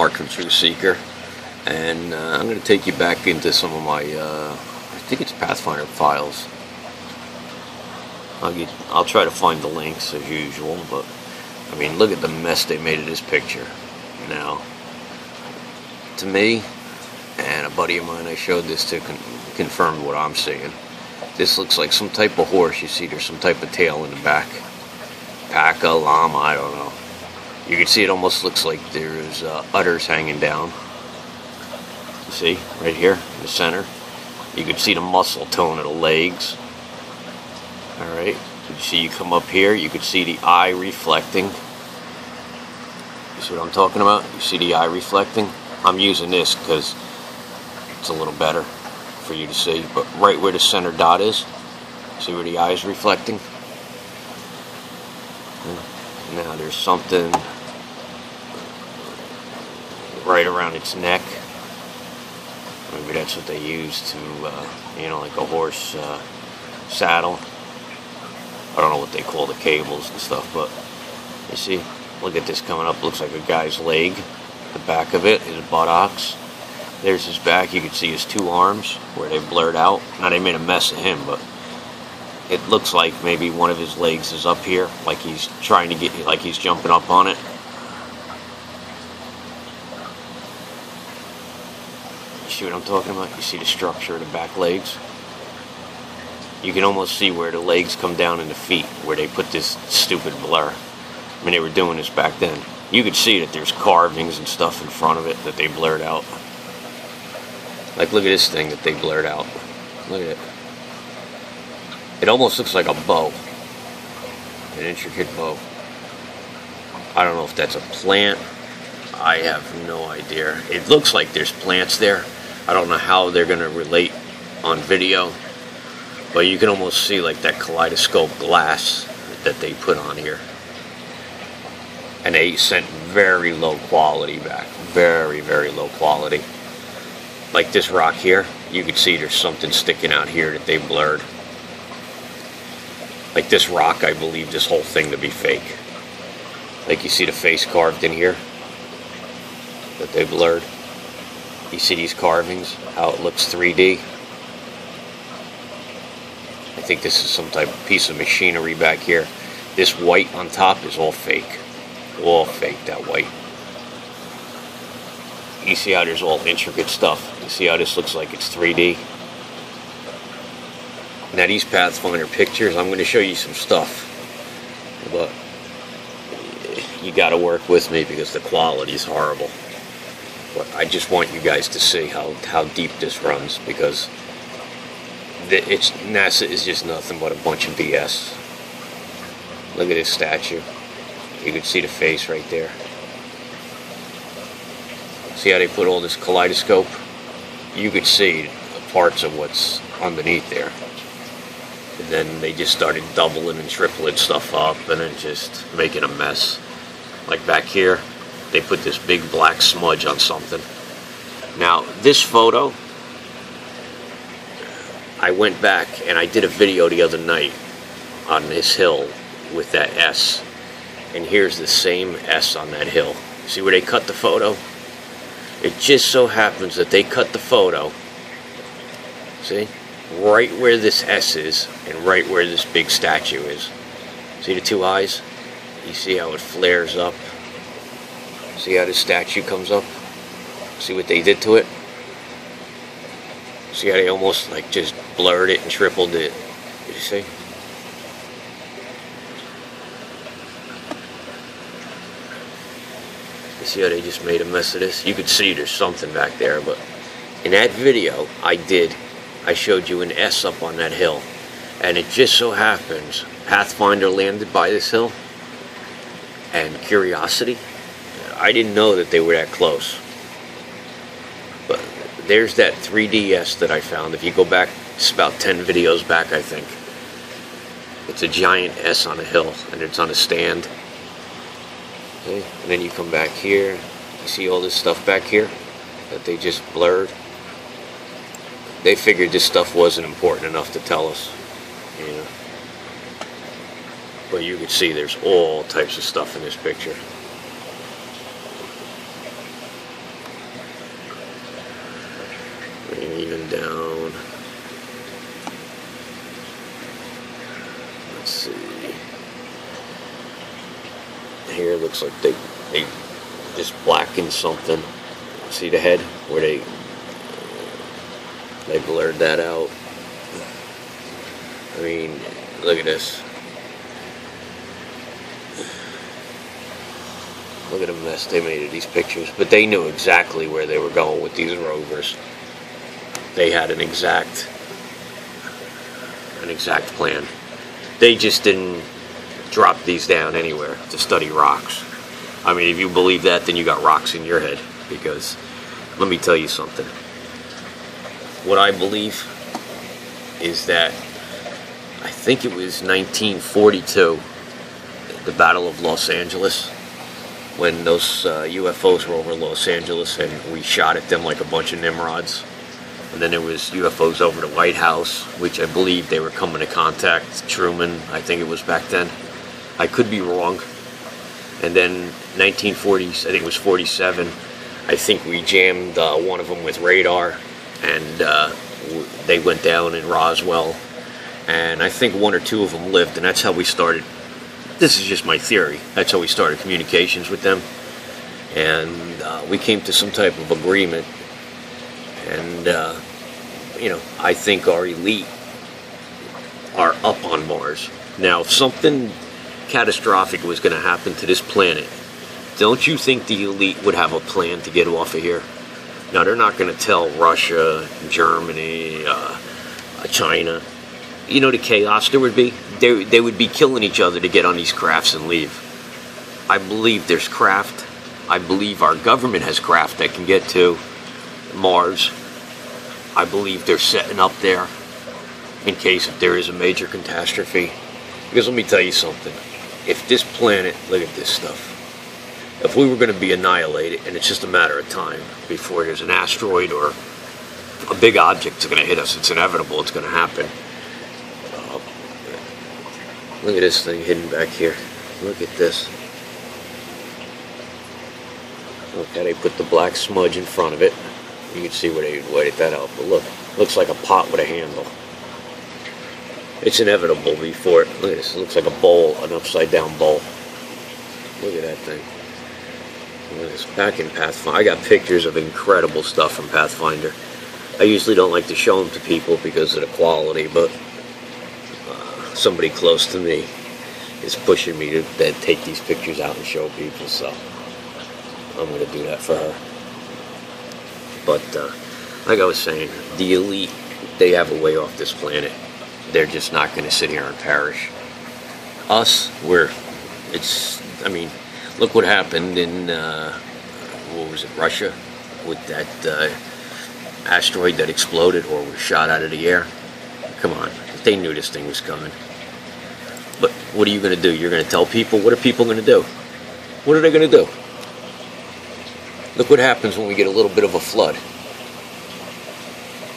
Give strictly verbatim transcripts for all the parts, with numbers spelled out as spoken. Mark from True Seeker, and uh, I'm going to take you back into some of my, uh, I think it's Pathfinder files. I'll, get, I'll try to find the links as usual, but I mean, look at the mess they made of this picture. Now, to me, and a buddy of mine I showed this to con confirmed what I'm seeing. This looks like some type of horse. You see there's some type of tail in the back. Paca, llama, I don't know. You can see it almost looks like there's uh, udders hanging down. You see, right here in the center. You can see the muscle tone of the legs. Alright, you see you come up here, you can see the eye reflecting. You see what I'm talking about? You see the eye reflecting? I'm using this because it's a little better for you to see, but right where the center dot is, see where the eye is reflecting? Now there's something right around its neck. Maybe that's what they use to, uh, you know, like a horse uh, saddle. I don't know what they call the cables and stuff, but you see, look at this coming up. Looks like a guy's leg. The back of it is buttocks. There's his back. You can see his two arms where they blurred out. Now they made a mess of him, but it looks like maybe one of his legs is up here, like he's trying to get, like he's jumping up on it. You see what I'm talking about? You see the structure of the back legs? You can almost see where the legs come down and the feet, where they put this stupid blur. I mean, they were doing this back then. You could see that there's carvings and stuff in front of it that they blurred out. Like, look at this thing that they blurred out. Look at it. It almost looks like a bow. An intricate bow. I don't know if that's a plant. I have no idea. It looks like there's plants there. I don't know how they're going to relate on video. But you can almost see like that kaleidoscope glass that they put on here. And they sent very low quality back. Very, very low quality. Like this rock here, you can see there's something sticking out here that they blurred. Like this rock, I believe this whole thing to be fake. Like you see the face carved in here that they blurred. You see these carvings, how it looks three D. I think this is some type of piece of machinery back here. This white on top is all fake. All fake, that white. You see how there's all intricate stuff. You see how this looks like it's three D. Now these Pathfinder pictures, I'm going to show you some stuff. But you got to work with me because the quality is horrible. But I just want you guys to see how, how deep this runs because It's, NASA is just nothing but a bunch of B S. Look at this statue. You can see the face right there. See how they put all this kaleidoscope? You could see parts of what's underneath there. And then they just started doubling and tripling stuff up and then just making a mess. Like back here, they put this big black smudge on something. Now, this photo, I went back and I did a video the other night on this hill with that S, and here's the same S on that hill. See where they cut the photo? It just so happens that they cut the photo, see, right where this S is and right where this big statue is. See the two eyes? You see how it flares up? See how the statue comes up? See what they did to it? See how they almost like just blurred it and tripled it. Did you see? You see how they just made a mess of this? You could see there's something back there, but in that video I did, I showed you an S up on that hill. And it just so happens Pathfinder landed by this hill and Curiosity. I didn't know that they were that close. There's that three D S that I found. If you go back, it's about ten videos back, I think. It's a giant S on a hill, and it's on a stand. Okay. And then you come back here. You see all this stuff back here that they just blurred? They figured this stuff wasn't important enough to tell us. You know? But you can see there's all types of stuff in this picture. even down. Let's see. Here it looks like they they just blackened something. See the head where they they blurred that out. I mean, look at this. Look at the mess they made of these pictures. But they knew exactly where they were going with these rovers. They had an exact, an exact plan. They just didn't drop these down anywhere to study rocks. I mean, if you believe that, then you got rocks in your head. Because, let me tell you something. What I believe is that, I think it was nineteen forty-two, the Battle of Los Angeles, when those uh, U F Os were over Los Angeles and we shot at them like a bunch of Nimrods. And then there was U F Os over the White House, which I believe they were coming to contact Truman, I think it was back then. I could be wrong. And then nineteen forties, I think it was forty-seven, I think we jammed uh, one of them with radar, and uh, they went down in Roswell. And I think one or two of them lived, and that's how we started. This is just my theory. That's how we started communications with them. And uh, we came to some type of agreement. And, uh, you know, I think our elite are up on Mars. Now, if something catastrophic was going to happen to this planet, don't you think the elite would have a plan to get off of here? Now, they're not going to tell Russia, Germany, uh, China. You know the chaos there would be? They, they would be killing each other to get on these crafts and leave. I believe there's craft. I believe our government has craft that can get to Mars. I believe they're setting up there in case if there is a major catastrophe. Because let me tell you something. If this planet, look at this stuff. If we were going to be annihilated, and it's just a matter of time before there's an asteroid or a big object that's going to hit us, it's inevitable, it's going to happen. Look at this thing hidden back here. Look at this. Look how they put the black smudge in front of it. You can see where they waited that out. But look, looks like a pot with a handle. It's inevitable before it. Look at this. It looks like a bowl, an upside down bowl. Look at that thing. Look at this. Back in Pathfinder, I got pictures of incredible stuff from Pathfinder. I usually don't like to show them to people because of the quality, but somebody close to me is pushing me to, to take these pictures out and show people, so I'm going to do that for her. But uh, like I was saying, the elite, they have a way off this planet. They're just not going to sit here and perish. Us, we're, it's, I mean, look what happened in, uh, what was it, Russia, with that uh, asteroid that exploded or was shot out of the air. Come on. They knew this thing was coming. But what are you going to do? You're going to tell people? What are people going to do? What are they going to do? Look what happens when we get a little bit of a flood.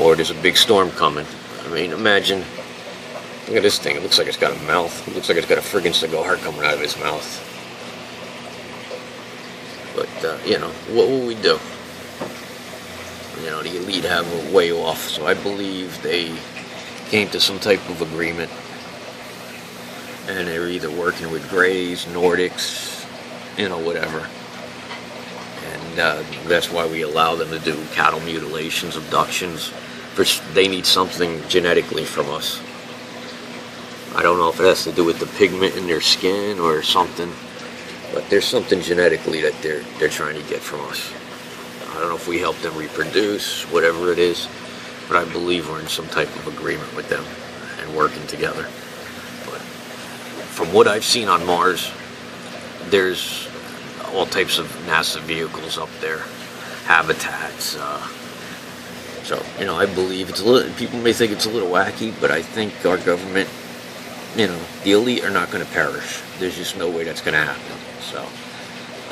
Or there's a big storm coming. I mean, imagine. Look at this thing. It looks like it's got a mouth. It looks like it's got a friggin' cigar coming out of its mouth. But, uh, you know, what will we do? You know, the elite have a way off. So I believe they came to some type of agreement, and they were either working with Greys, Nordics, you know, whatever, and uh, that's why we allow them to do cattle mutilations, abductions. They need something genetically from us. I don't know if it has to do with the pigment in their skin or something, but there's something genetically that they're they're trying to get from us. I don't know if we help them reproduce, whatever it is. But I believe we're in some type of agreement with them and working together. But from what I've seen on Mars, there's all types of NASA vehicles up there, habitats. Uh, so, you know, I believe it's a little, people may think it's a little wacky, but I think our government, you know, the elite are not going to perish. There's just no way that's going to happen. So,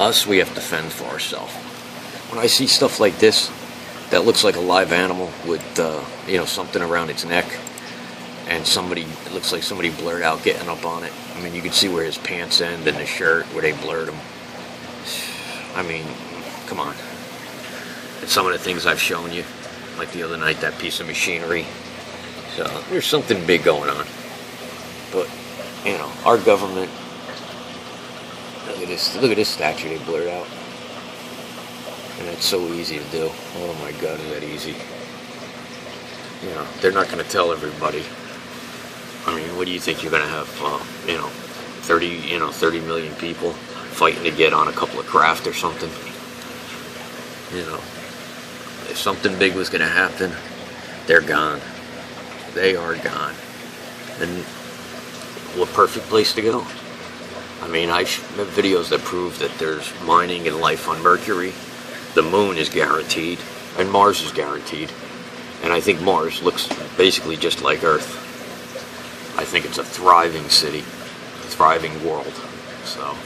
us, we have to fend for ourselves. When I see stuff like this, that looks like a live animal with, uh, you know, something around its neck, and somebody, it looks like somebody blurred out getting up on it. I mean, you can see where his pants end and his shirt, where they blurred him. I mean, come on. It's some of the things I've shown you. like the other night, that piece of machinery. So there's something big going on. But, you know, our government, look at this, look at this statue they blurred out. And it's so easy to do. Oh my God, is that easy. You know, they're not going to tell everybody. I mean, what do you think you're going to have, uh, you know, thirty, you know, thirty million people fighting to get on a couple of craft or something? You know, if something big was going to happen, they're gone. They are gone. And what perfect place to go. I mean, I've have videos that prove that there's mining and life on Mercury. The moon is guaranteed, and Mars is guaranteed. And I think Mars looks basically just like Earth. I think it's a thriving city, a thriving world. So,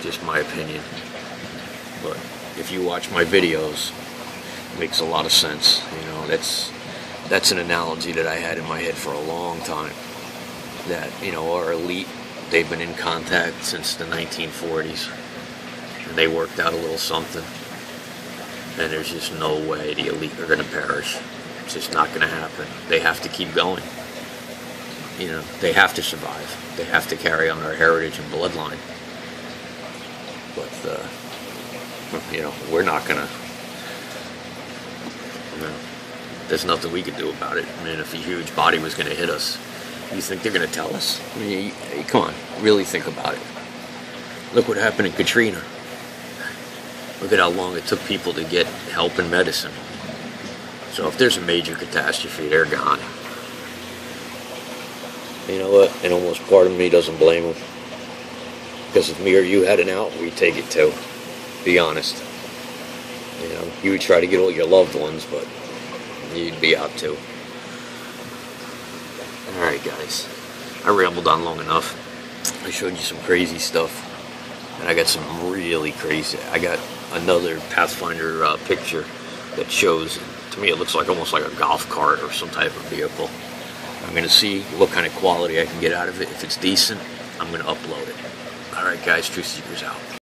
just my opinion. But if you watch my videos, it makes a lot of sense. You know, that's that's an analogy that I had in my head for a long time. That, you know, our elite, they've been in contact since the nineteen forties. And they worked out a little something. And there's just no way the elite are going to perish. It's just not going to happen. They have to keep going. You know, they have to survive. They have to carry on their heritage and bloodline. But, uh, you know, we're not going to... You know, there's nothing we could do about it. I mean, if a huge body was going to hit us, you think they're going to tell us? I mean, you, you, come on, really think about it. Look what happened in Katrina. Look at how long it took people to get help and medicine. So if there's a major catastrophe, they're gone. You know what? And almost part of me doesn't blame them. Because if me or you had an out, we'd take it too. Be honest. You know, you would try to get all your loved ones, but you'd be out too. Alright guys, I rambled on long enough. I showed you some crazy stuff. And I got some really crazy, I got another Pathfinder uh, picture that shows, to me it looks like almost like a golf cart or some type of vehicle. I'm going to see what kind of quality I can get out of it. If it's decent, I'm going to upload it. Alright guys, Truth Seekers out.